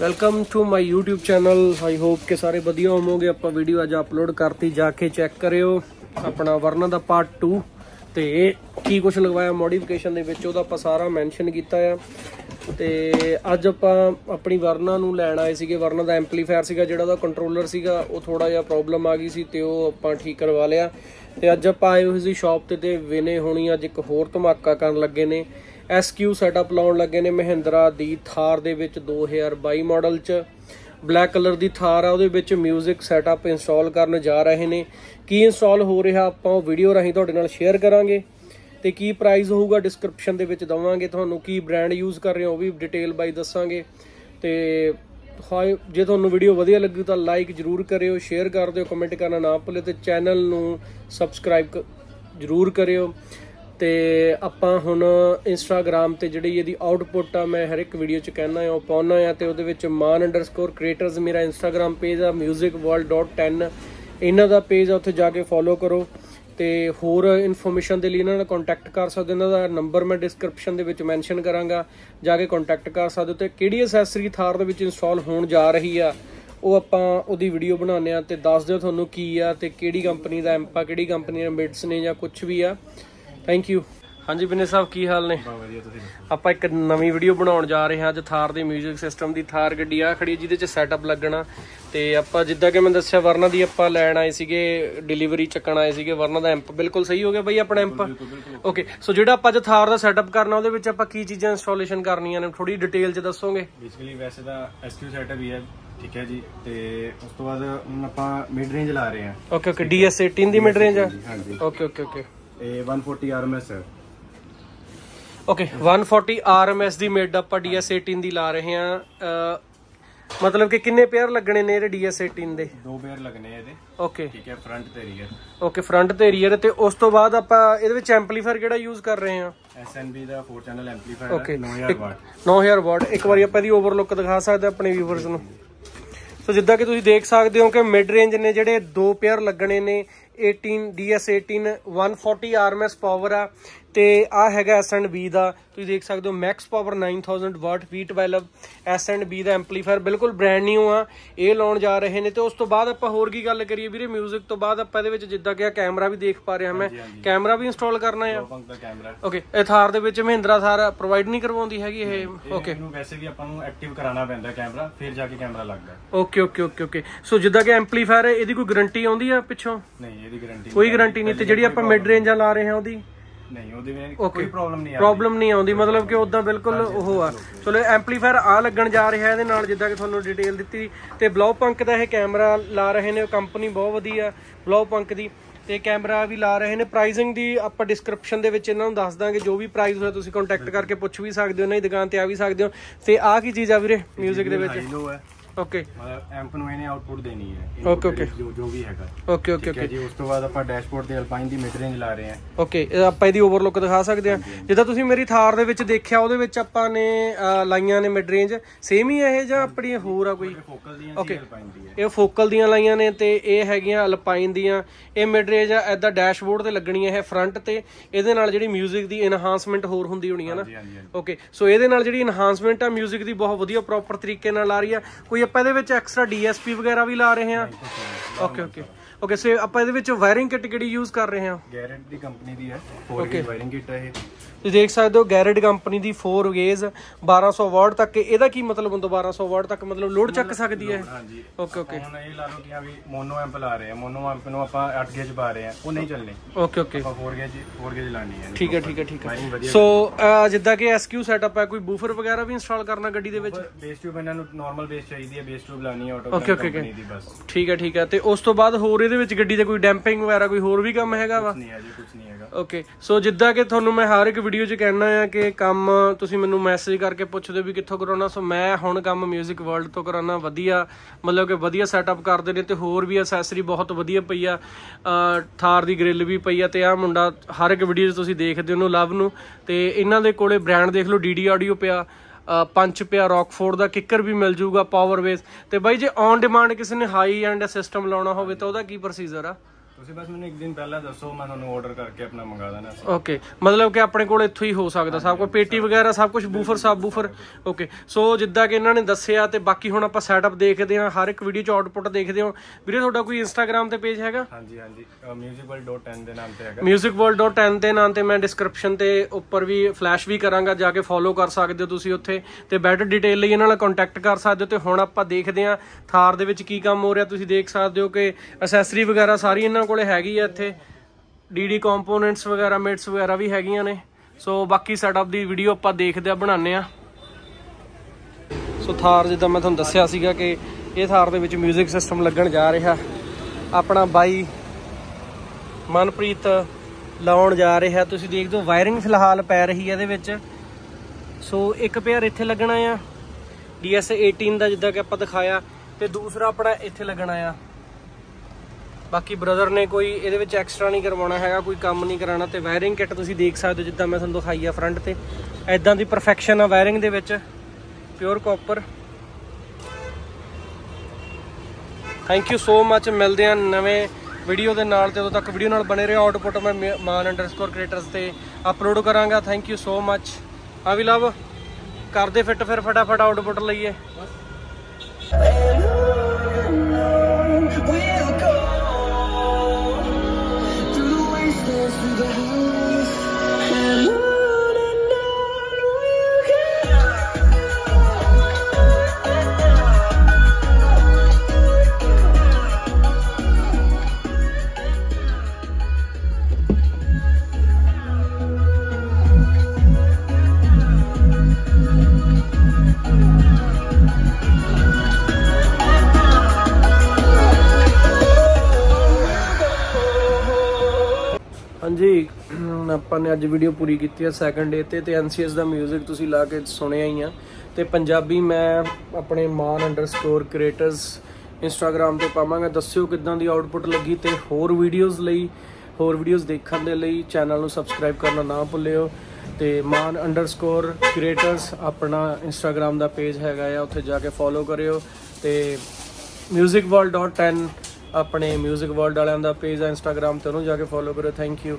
Welcome to my YouTube channel. I hope के सारे वधिया होवोगे। ਆਪਾਂ ਵੀਡੀਓ ਅੱਜ ਅਪਲੋਡ ਕਰਤੀ, ਜਾ ਕੇ ਚੈੱਕ ਕਰਿਓ। ਆਪਣਾ ਵਰਨਾ ਦਾ ਪਾਰਟ 2 ਤੇ ਕੀ ਕੁਝ ਲਗਵਾਇਆ ਮੋਡੀਫਿਕੇਸ਼ਨ ਦੇ ਵਿੱਚ, ਉਹਦਾ ਆਪਾਂ ਸਾਰਾ ਮੈਂਸ਼ਨ ਕੀਤਾ ਆ। ਤੇ ਅੱਜ ਆਪਾਂ ਆਪਣੀ ਵਰਨਾ ਨੂੰ ਲੈਣ ਆਏ ਸੀਗੇ। ਵਰਨਾ ਦਾ ਐਂਪਲੀਫਾਇਰ ਸੀਗਾ ਜਿਹੜਾ, ਉਹਦਾ ਕੰਟਰੋਲਰ ਸੀਗਾ, ਉਹ ਥੋੜਾ ਜਿਹਾ ਪ੍ਰੋਬਲਮ ਆ ਗਈ ਸੀ ਤੇ ਉਹ ਆਪਾਂ ਠੀਕ ਕਰਵਾ ਲਿਆ। ਤੇ ਅੱਜ ਆਪਾਂ ਆਏ ਹੋਏ ਸੀ ਸ਼ਾਪ ਤੇ ਵਿਨੇ ਹੋਣੀ ਅੱਜ ਇੱਕ ਹੋਰ ਧਮਾਕਾ ਕਰਨ ਲੱਗੇ ਨੇ। SQ ਸੈਟਅਪ ਲਾਉਣ ਲੱਗੇ ਨੇ ਮਹਿੰਦਰਾ ਦੀ ਥਾਰ ਦੇ ਵਿੱਚ 2022 ਮਾਡਲ 'ਚ। ਬਲੈਕ ਕਲਰ ਦੀ ਥਾਰ ਆ, ਉਹਦੇ ਵਿੱਚ ਮਿਊਜ਼ਿਕ ਸੈਟਅਪ ਇੰਸਟਾਲ ਕਰਨ ਜਾ ਰਹੇ ਨੇ। ਕੀ ਇੰਸਟਾਲ ਹੋ ਰਿਹਾ ਆਪਾਂ ਉਹ ਵੀਡੀਓ ਰਾਹੀਂ ਤੁਹਾਡੇ ਨਾਲ ਸ਼ੇਅਰ ਕਰਾਂਗੇ ਤੇ ਕੀ ਪ੍ਰਾਈਸ ਹੋਊਗਾ ਡਿਸਕ੍ਰਿਪਸ਼ਨ ਦੇ ਵਿੱਚ ਦਵਾਂਗੇ ਤੁਹਾਨੂੰ। ਕੀ ਬ੍ਰਾਂਡ ਯੂਜ਼ ਕਰ ਰਹੇ ਹੋ ਉਹ ਵੀ ਡਿਟੇਲ ਬਾਈ ਦੱਸਾਂਗੇ। ਤੇ ਜੇ ਤੁਹਾਨੂੰ ਵੀਡੀਓ ਵਧੀਆ ਲੱਗੀ ਤਾਂ ਲਾਈਕ ਜ਼ਰੂਰ ਕਰਿਓ, ਸ਼ੇਅਰ ਕਰ ਦਿਓ, ਕਮੈਂਟ ਕਰਨਾ ਨਾ ਭੁੱਲੇ ਤੇ ਚੈਨਲ ਨੂੰ ਸਬਸਕ੍ਰਾਈਬ ਜ਼ਰੂਰ ਕਰਿਓ। ਤੇ ਆਪਾਂ ਹੁਣ ਇੰਸਟਾਗ੍ਰਾਮ ਤੇ ਜਿਹੜੀ ਇਹਦੀ ਆਊਟਪੁੱਟ ਆ, ਮੈਂ ਹਰ ਇੱਕ ਵੀਡੀਓ 'ਚ ਕਹਿਣਾ ਆ, ਉਹ ਪਾਉਣਾ ਆ। ਤੇ ਉਹਦੇ ਵਿੱਚ man_creators ਮੇਰਾ ਇੰਸਟਾਗ੍ਰਾਮ ਪੇਜ ਆ, musicworld.10 ਇਹਨਾਂ ਦਾ ਪੇਜ ਆ, ਉੱਥੇ ਜਾ ਕੇ ਫੋਲੋ ਕਰੋ। ਤੇ ਹੋਰ ਇਨਫੋਰਮੇਸ਼ਨ ਦੇ ਲਈ ਇਹਨਾਂ ਨਾਲ ਕੰਟੈਕਟ ਕਰ ਸਕਦੇ, ਇਹਨਾਂ ਦਾ ਨੰਬਰ ਮੈਂ ਡਿਸਕ੍ਰਿਪਸ਼ਨ ਦੇ ਵਿੱਚ ਮੈਂਸ਼ਨ ਕਰਾਂਗਾ, ਜਾ ਕੇ ਕੰਟੈਕਟ ਕਰ ਸਕਦੇ। ਤੇ ਕਿਹੜੀ ਅਸੈਸਰੀ ਥਾਰ ਦੇ ਵਿੱਚ ਇੰਸਟਾਲ ਹੋਣ ਜਾ ਰਹੀ ਆ ਉਹ ਆਪਾਂ ਉਹਦੀ ਵੀਡੀਓ ਬਣਾਉਂਦੇ ਆ। ਤੇ ਦੱਸ ਦਿਓ ਤੁਹਾਨੂੰ ਕੀ ਆ ਤੇ ਕਿਹੜੀ ਕੰਪਨੀ ਦਾ ਐਂਪਾ, ਕਿਹੜੀ ਕੰਪਨੀ ਦਾ ਮਿਡਸ ਨੇ ਜਾਂ ਕੁਝ ਵੀ ਆ। Thank you. हाँ जी बिने साहब की हाल ने। आप एक नवी वीडियो बनाने जा रहे हैं अज थार के म्यूजिक सिस्टम की। थार गड्डी आ खड़ी जिदे सैटअप लगना। तो आप जिदा कि मैं दस्या वरना की आप लैन आए थे, डिलीवरी चकन आए थे। वरना का एम्प बिल्कुल सही हो गया बई अपना एम्प। ओके सो जो आप थार का सैटअप करना उसमें की चीज़ा इंस्टॉलेशन करनिया ने थोड़ी डिटेल च दसोगे। बेसिकली वैसे तो SQ सैटअप ही है, ठीक है जी। तो उस तो बाद आप मिड रेंज ला रहे हैं। ओके ओके DS18 की मिड रेंज है। ओके ओके ओके 140 RMS है। ओके 140 RMS दी मिड आप DS18 दी ला रहे हैं। मतलब कि किन्ने पेयर लगने ने DS18 दे? दो पेयर लगने हैं दे। ओके ठीक है, फ्रंट ते रियर। ओके फ्रंट ते रियर। ते उस तो बाद आप ਇਹਦੇ ਵਿੱਚ ਐਂਪਲੀਫਾਇਰ ਕਿਹੜਾ यूज कर रहे हैं? S&B ਦਾ 4 ਚੈਨਲ ਐਂਪਲੀਫਾਇਰ। Okay 9000 watt. एक बार आप ਇਹਦੀ ओवरलुक दिखा सकते अपने व्यूवर्स ਨੂੰ। ਸੋ ਜਿੱਦਾਂ ਕਿ ਤੁਸੀਂ ਦੇਖ ਸਕਦੇ ਹੋ ਕਿ ਮਿਡ ਰੇਂਜ ਨੇ ਜਿਹੜੇ ਦੋ ਪੇਅਰ ਲੱਗਣੇ ਨੇ। 18 DS18 140 RMS ਪਾਵਰ ਆ ਤੇ ਆ ਹੈਗਾ S&B ਦਾ। ਤੁਸੀਂ ਦੇਖ ਸਕਦੇ ਹੋ max power 9000 watt V12 S&B ਦਾ ਐਂਪਲੀਫਾਇਰ ਬਿਲਕੁਲ ਬ੍ਰੈਂਡ ਨਿਊ ਆ, ਇਹ ਲਾਉਣ ਜਾ ਰਹੇ ਨੇ। ਤੇ ਉਸ ਤੋਂ ਬਾਅਦ ਆਪਾਂ ਹੋਰ ਕੀ ਗੱਲ ਕਰੀਏ ਵੀਰੇ? ਮਿਊਜ਼ਿਕ ਤੋਂ ਬਾਅਦ ਆਪਾਂ ਇਹਦੇ ਵਿੱਚ ਜਿੱਦਾਂ ਕਿ ਕੈਮਰਾ ਵੀ ਦੇਖ ਪਾ ਰਿਹਾ ਮੈਂ, ਕੈਮਰਾ ਵੀ ਇੰਸਟਾਲ ਕਰਨਾ ਆ। ਓਕੇ ਇਹ ਥਾਰ ਦੇ ਵਿੱਚ ਮਹਿੰਦਰਾ ਥਾਰ ਪ੍ਰੋਵਾਈਡ ਨਹੀਂ ਕਰਵਾਉਂਦੀ ਹੈਗੀ ਇਹ। ਓਕੇ ਵੈਸੇ ਵੀ ਆਪਾਂ ਨੂੰ ਐਕਟਿਵ ਕਰਾਉਣਾ ਪੈਂਦਾ ਕੈਮਰਾ, ਫਿਰ ਜਾ ਕੇ ਕੈਮਰਾ ਲੱਗਦਾ। Okay okay okay okay so ਜਿੱਦਾਂ ਕਿ ਐਂਪਲੀਫਾਇਰ ਇਹਦੀ ਕੋਈ ਗਾਰੰਟੀ ਆਉਂਦੀ ਆ ਪਿੱਛੋਂ? ਨਹੀਂ ਇਹਦੀ ਗਾਰੰਟੀ ਕੋਈ ਗਾਰੰਟੀ ਨਹੀਂ। ਤੇ ਜਿਹੜੀ ਆਪਾਂ ਮਿਡ ਰੇਂਜ ਆ ਲਾ ਰਹੇ ਹਾਂ ਉਹਦੀ ਨਹੀਂ, ਉਹਦੇ ਵਿੱਚ ਕੋਈ ਪ੍ਰੋਬਲਮ ਨਹੀਂ ਆਉਂਦੀ, ਮਤਲਬ ਕਿ ਉਦਾਂ ਬਿਲਕੁਲ ਉਹ ਆ। ਚਲੋ ਐਂਪਲੀਫਾਇਰ ਆ ਲੱਗਣ ਜਾ ਰਿਹਾ ਇਹਦੇ ਨਾਲ, ਜਿੱਦਾਂ ਕਿ ਤੁਹਾਨੂੰ ਡਿਟੇਲ ਦਿੱਤੀ। ਤੇ ਬਲੌਕ ਪੰਕ ਦਾ ਇਹ ਕੈਮਰਾ ਲਾ ਰਹੇ ਨੇ, ਕੰਪਨੀ ਬਹੁਤ ਵਧੀਆ ਬਲੌਕ ਪੰਕ ਦੀ। ਤੇ ਕੈਮਰਾ ਵੀ ਲਾ ਰਹੇ ਨੇ। ਪ੍ਰਾਈਸਿੰਗ ਦੀ ਆਪਾਂ ਡਿਸਕ੍ਰਿਪਸ਼ਨ ਦੇ ਵਿੱਚ ਇਹਨਾਂ ਨੂੰ ਦੱਸ ਦਾਂਗੇ, ਜੋ ਵੀ ਪ੍ਰਾਈਸ ਹੋਇਆ ਤੁਸੀਂ ਕੰਟੈਕਟ ਕਰਕੇ ਪੁੱਛ ਵੀ ਸਕਦੇ ਹੋ, ਇਹਨਾਂ ਦੀ ਦੁਕਾਨ ਤੇ ਆ ਵੀ ਸਕਦੇ ਹੋ। ਤੇ ਆ ਕੀ ਚੀਜ਼ ਆ ਵੀਰੇ ਮਿਊਜ਼ਿਕ ਦੇ ਵਿੱਚ? ਓਕੇ ਐਂਪ ਨੂੰ ਇਹਨੇ ਆਊਟਪੁੱਟ ਦੇਣੀ ਹੈ। ਓਕੇ ਓਕੇ ਜੋ ਵੀ ਹੈਗਾ। ਓਕੇ ਓਕੇ ਓਕੇ ਜੀ। ਉਸ ਤੋਂ ਬਾਅਦ ਆਪਾਂ ਡੈਸ਼ਬੋਰਡ ਤੇ ਅਲਪਾਈਨ ਦੀ ਮਿਡ ਰੇਂਜ ਲਾ ਰਹੇ ਹਾਂ। ਓਕੇ ਆਪਾਂ ਇਹਦੀ ਓਵਰਲੁੱਕ ਦਿਖਾ ਸਕਦੇ ਹਾਂ। ਜਿੱਦਾਂ ਤੁਸੀਂ ਮੇਰੀ ਥਾਰ ਦੇ ਵਿੱਚ ਦੇਖਿਆ ਉਹਦੇ ਵਿੱਚ ਆਪਾਂ ਨੇ ਲਾਈਆਂ ਨੇ ਮਿਡ ਰੇਂਜ, ਸੇਮ ਹੀ ਇਹ ਜਾਂ ਆਪਣੀ ਹੋਰ ਆ ਕੋਈ? ਓਕੇ ਇਹ ਫੋਕਲ ਦੀਆਂ ਲਾਈਆਂ ਨੇ ਤੇ ਇਹ ਹੈਗੀਆਂ ਅਲਪਾਈਨ ਦੀਆਂ। ਇਹ ਮਿਡ ਰੇਂਜ ਆ, ਇੱਦਾਂ ਡੈਸ਼ਬੋਰਡ ਤੇ ਲੱਗਣੀ ਹੈ ਫਰੰਟ ਤੇ। ਇਹਦੇ ਨਾਲ ਜਿਹੜੀ ਮਿਊਜ਼ਿਕ ਦੀ ਇਨਹਾਂਸਮੈਂਟ ਹੋਰ ਹੁੰਦੀ ਹੋਣੀ ਹੈ ਨਾ। ਓਕੇ ਸੋ ਇਹਦੇ ਨਾਲ ਜਿਹੜੀ ਇਨਹਾਂਸਮੈਂਟ ਆ ਮਿਊਜ਼ਿਕ ਦੀ ਬਹੁਤ ਵਧੀਆ ਪ੍ਰੋਪਰ ਤਰੀਕੇ ਨਾਲ ਆ ਰਹੀ ਆ। ਕੋਈ ਆਪਾਂ ਇਹਦੇ ਵਿੱਚ ਐਕਸਟਰਾ DSP ਵਗੈਰਾ ਵੀ ਲਾ ਰਹੇ ਹਾਂ। ਓਕੇ ਓਕੇ ਓਕੇ ਸੋ ਆਪਾਂ ਇਹਦੇ ਵਿੱਚ ਵਾਇਰਿੰਗ ਕਿੱਟ ਕਿਹੜੀ ਯੂਜ਼ ਕਰ ਰਹੇ ਹਾਂ? ਗੈਰਟ ਦੀ ਕੰਪਨੀ ਦੀ ਹੈ 4G ਵਾਇਰਿੰਗ ਕਿੱਟ ਹੈ ਇਹ। ਤੁਸੀਂ ਦੇਖ ਸਕਦੇ ਹੋ ਗੈਰਟ ਕੰਪਨੀ ਦੀ 4G's 1200 ਵਾਟ ਤੱਕ। ਇਹਦਾ ਕੀ ਮਤਲਬ ਹੁੰਦਾ 1200 ਵਾਟ ਤੱਕ? ਮਤਲਬ ਲੋਡ ਚੱਕ ਸਕਦੀ ਹੈ। ਹਾਂਜੀ ਓਕੇ ਓਕੇ ਹੁਣ ਇਹ ਲਾ ਲਓ ਕਿ ਆ ਵੀ ਮੋਨੋ ਐਂਪ ਲਾ ਰਹੇ ਆ। ਮੋਨੋ ਐਂਪ ਨੂੰ ਆਪਾਂ 8 ਗੇਜ ਪਾ ਰਹੇ ਆ, ਉਹ ਨਹੀਂ ਚੱਲਨੇ। ਓਕੇ ਓਕੇ ਆਪਾਂ 4G ਲਾਣੀ ਹੈ। ਠੀਕ ਹੈ ਠੀਕ ਹੈ ਠੀਕ ਹੈ। ਸੋ ਜਿੱਦਾਂ ਕਿ SQ ਸੈਟਅਪ ਹੈ, ਕੋਈ ਬੂਫਰ ਵਗੈਰਾ ਵੀ ਇੰਸਟਾਲ ਕਰਨਾ ਗੱਡੀ ਦੇ ਵਿੱਚ? ਬੇਸ ਟਿਊਬ ਇਹਨਾਂ ਨੂੰ ਨਾਰਮਲ ਬੇਸ ਚਾਹੀਦੀ ਹੈ, ਬੇਸ ਟਿਊਬ ਲਾਣੀ ਹੈ ਆਟੋ ਕੰਪਨੀ ਦੀ ਬਸ। ਠੀਕ ਹੈ ਠੀਕ ਹੈ। ਤੇ ਉਸ ਤੋਂ ਬਾਅਦ ਹੋਰ ਇਹਦੇ ਵਿੱਚ ਗੱਡੀ ਦੇ ਕੋਈ ਡੈਂਪਿੰਗ ਵਗੈਰਾ ਕੋਈ ਹੋਰ ਵੀ ਕੰਮ ਹੈਗਾ ਵਾ? ਨਹੀਂ ਹੈ ਜੀ, ਕੁਝ ਨਹੀਂ ਹੈਗਾ। ਓਕੇ ਸੋ ਜਿੱਦਾਂ ਕਿ ਤੁਹਾਨੂੰ ਮੈਂ ਹਰ ਇੱਕ ਵੀਡੀਓ 'ਚ ਕਹਿਣਾ ਆ ਕਿ ਕੰਮ ਤੁਸੀਂ ਮੈਨੂੰ ਮੈਸੇਜ ਕਰਕੇ ਪੁੱਛਦੇ ਵੀ ਕਿੱਥੋਂ ਕਰਾਉਣਾ। ਸੋ ਮੈਂ ਹੁਣ ਕੰਮ ਮਿਊਜ਼ਿਕ ਵਰਲਡ ਤੋਂ ਕਰਾਉਣਾ। ਵਧੀਆ ਮਤਲਬ ਕਿ ਵਧੀਆ ਸੈਟਅਪ ਕਰਦੇ ਨੇ। ਤੇ ਹੋਰ ਵੀ ਅਸੈਸਰੀ ਬਹੁਤ ਵਧੀਆ ਪਈ ਆ, ਥਾਰ ਦੀ ਗ੍ਰਿਲ ਵੀ ਪਈ ਆ। ਤੇ ਆਹ ਮੁੰਡਾ ਹਰ ਇੱਕ ਵੀਡੀਓ 'ਚ ਤੁਸੀਂ ਦੇਖਦੇ ਉਹਨੂੰ, ਲਵ ਨੂੰ। ਤੇ ਇਹਨਾਂ ਦੇ ਕੋਲੇ ਬ੍ਰਾਂਡ ਦੇਖ ਲਓ, DD ਆਡੀਓ ਪਿਆ, ਪੰਚ ਪਿਆ, ਰੌਕਫੋਰਡ ਦਾ ਕਿੱਕਰ ਵੀ ਮਿਲ ਜੂਗਾ, ਪਾਵਰਵੇਸ। ਤੇ ਬਾਈ ਜੇ ਔਨ ਡਿਮਾਂਡ ਕਿਸੇ ਨੇ ਹਾਈ ਐਂਡ ਸਿਸਟਮ ਲਾਉਣਾ ਹੋਵੇ ਤਾਂ ਉਹਦਾ ਕੀ ਪ੍ਰੋਸੀਜਰ ਆ? ਤੁਸੀਂ ਬਸ ਮੈਨੂੰ ਇੱਕ ਦਿਨ ਪਹਿਲਾਂ ਦੱਸੋ ਮੈਂ ਤੁਹਾਨੂੰ ਆਰਡਰ ਕਰਕੇ ਆਪਣਾ ਮੰਗਾ ਦੇਣਾ। ਓਕੇ, ਮਤਲਬ ਕਿ ਆਪਣੇ ਕੋਲ ਇੱਥੋਂ ਹੀ ਹੋ ਸਕਦਾ ਸਭ ਕੁਝ, ਪੇਟੀ ਵਗੈਰਾ ਸਭ ਕੁਝ, ਬੂਫਰ ਸਭ ਬੂਫਰ। ਓਕੇ, ਸੋ ਜਿੱਦਾਂ ਕਿ ਇਹਨਾਂ ਨੇ ਦੱਸਿਆ ਤੇ ਬਾਕੀ ਹੁਣ ਆਪਾਂ ਸੈਟਅਪ ਦੇਖਦੇ ਹਾਂ, ਹਰ ਇੱਕ ਵੀਡੀਓ ਚ ਆਊਟਪੁੱਟ ਦੇਖਦੇ ਹਾਂ। ਵੀਰੇ ਤੁਹਾਡਾ ਕੋਈ ਇੰਸਟਾਗ੍ਰਾਮ ਤੇ ਪੇਜ ਹੈਗਾ? ਹਾਂਜੀ ਹਾਂਜੀ, musicworld.10 ਦੇ ਨਾਮ ਤੇ ਹੈਗਾ। musicworld.10 ਦੇ ਨਾਮ ਤੇ ਮੈਂ ਡਿਸਕ੍ਰਿਪਸ਼ਨ ਤੇ ਉੱਪਰ ਵੀ ਫਲੈਸ਼ ਵੀ ਕਰਾਂਗਾ, ਜਾ ਕੇ ਫੋਲੋ ਕਰ ਸਕਦੇ ਹੋ ਤੁਸੀਂ ਉੱਥੇ, ਤੇ ਬੈਟਰ ਡਿਟੇਲ ਲਈ ਇਹਨਾਂ ਨਾਲ ਕੰਟੈਕਟ ਕਰ ਸਕਦੇ ਹੋ। ਤੇ ਹੁਣ ਆਪਾਂ ਦੇਖਦੇ ਹਾਂ ਥਾਰ ਦੇ ਵਿੱਚ ਕੀ ਕੰਮ ਹੋ ਰਿਹਾ। ਤੁਸੀਂ ਦੇਖ ਸਕਦੇ ਹੋ ਕਿ ਅਸੈਸਰੀ ਵਗੈਰਾ ਸਾਰੀ ਇਹਨਾਂ ਕੋਲੇ ਹੈਗੀ ਆ ਇੱਥੇ, ਡੀਡੀ ਕੰਪੋਨੈਂਟਸ ਵਗੈਰਾ, ਮਿਟਸ ਵਗੈਰਾ ਵੀ ਹੈਗੀਆਂ ਨੇ। ਸੋ ਬਾਕੀ ਸੈਟਅਪ ਦੀ ਵੀਡੀਓ ਆਪਾਂ ਦੇਖਦੇ ਆ, ਬਣਾਉਂਦੇ ਆ। ਸੋ ਥਾਰ ਜਿੱਦਾਂ ਮੈਂ ਤੁਹਾਨੂੰ ਦੱਸਿਆ ਸੀਗਾ ਕਿ ਇਹ ਥਾਰ ਦੇ ਵਿੱਚ ਮਿਊਜ਼ਿਕ ਸਿਸਟਮ ਲੱਗਣ ਜਾ ਰਿਹਾ। ਆਪਣਾ ਬਾਈ ਮਨਪ੍ਰੀਤ ਲਾਉਣ ਜਾ ਰਿਹਾ। ਤੁਸੀਂ ਦੇਖਦੇ ਹੋ ਵਾਇਰਿੰਗ ਫਿਲਹਾਲ ਪੈ ਰਹੀ ਹੈ ਇਹਦੇ ਵਿੱਚ। ਸੋ ਇੱਕ ਪੇਅਰ ਇੱਥੇ ਲੱਗਣਾ ਆ ਡੀਐਸ 18 ਦਾ, ਜਿੱਦਾਂ ਕਿ ਆਪਾਂ ਦਿਖਾਇਆ, ਤੇ ਦੂਸਰਾ ਆਪਣਾ ਇੱਥੇ ਲੱਗਣਾ ਆ। ਬਾਕੀ ਬ੍ਰਦਰ ਨੇ ਕੋਈ ਇਹਦੇ ਵਿੱਚ ਐਕਸਟਰਾ ਨਹੀਂ ਕਰਵਾਉਣਾ ਹੈਗਾ, ਕੋਈ ਕੰਮ ਨਹੀਂ ਕਰਾਉਣਾ। ਤੇ ਵਾਇਰਿੰਗ ਕਿੱਟ ਤੁਸੀਂ ਦੇਖ ਸਕਦੇ ਹੋ ਜਿੱਦਾਂ ਮੈਂ ਤੁਹਾਨੂੰ ਦਿਖਾਈ ਆ ਫਰੰਟ ਤੇ, ਐਦਾਂ ਦੀ ਪਰਫੈਕਸ਼ਨ ਆ ਵਾਇਰਿੰਗ ਦੇ ਵਿੱਚ, pure copper. Thank you so much, ਮਿਲਦੇ ਆ ਨਵੇਂ ਵੀਡੀਓ ਦੇ ਨਾਲ। ਤੇ ਉਦੋਂ ਤੱਕ ਵੀਡੀਓ ਨਾਲ ਬਣੇ ਰਹੋ। ਆਊਟਪੁੱਟ ਮੈਂ man_creators ਤੇ ਅਪਲੋਡ ਕਰਾਂਗਾ। Thank you so much. ਆ ਵੀ ਲਵ ਕਰਦੇ ਫਿੱਟ, ਫਿਰ ਫਟਾਫਟ ਆਊਟਪੁੱਟ ਲਈਏ। ਹਾਂਜੀ, ਆਪਾਂ ਨੇ ਅੱਜ ਵੀਡੀਓ ਪੂਰੀ ਕੀਤੀ ਹੈ ਸੈਕੰਡ ਡੇ ਤੇ। NCS ਦਾ ਮਿਊਜ਼ਿਕ ਤੁਸੀਂ ਲਾ ਕੇ ਸੁਣਿਆ ਹੀ ਆ। ਤੇ ਪੰਜਾਬੀ ਮੈਂ ਆਪਣੇ man_creators ਇੰਸਟਾਗ੍ਰਾਮ ਤੇ ਪਾਵਾਂਗਾ। ਦੱਸਿਓ ਕਿੱਦਾਂ ਦੀ ਆਊਟਪੁੱਟ ਲੱਗੀ, ਤੇ ਹੋਰ ਵੀਡੀਓਜ਼ ਲਈ, ਹੋਰ ਵੀਡੀਓਜ਼ ਦੇਖਣ ਦੇ ਲਈ ਚੈਨਲ ਨੂੰ ਸਬਸਕ੍ਰਾਈਬ ਕਰਨਾ ਨਾ ਭੁੱਲਿਓ। ਤੇ man_creators ਆਪਣਾ ਇੰਸਟਾਗ੍ਰਾਮ ਦਾ ਪੇਜ ਹੈਗਾ ਆ, ਉੱਥੇ ਜਾ ਕੇ ਫੋਲੋ ਕਰਿਓ। ਤੇ musicworld.10 ਆਪਣੇ ਮਿਊਜ਼ਿਕ ਵਰਲਡ ਵਾਲਿਆਂ ਦਾ ਪੇਜ ਆ ਇੰਸਟਾਗ੍ਰਾਮ ਤੇ, ਉਹਨੂੰ ਜਾ ਕੇ ਫੋਲੋ ਕਰੋ। Thank you.